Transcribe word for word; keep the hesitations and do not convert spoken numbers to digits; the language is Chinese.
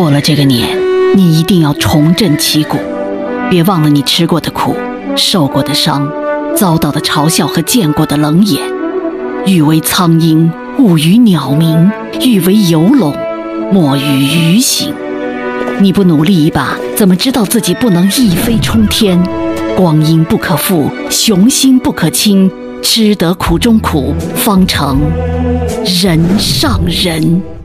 过了这个年，你一定要重振旗鼓，别忘了你吃过的苦、受过的伤、遭到的嘲笑和见过的冷眼。欲为苍鹰，勿与鸟鸣；欲为游龙，莫与鱼行。你不努力一把，怎么知道自己不能一飞冲天？光阴不可负，雄心不可轻。吃得苦中苦，方成人上人。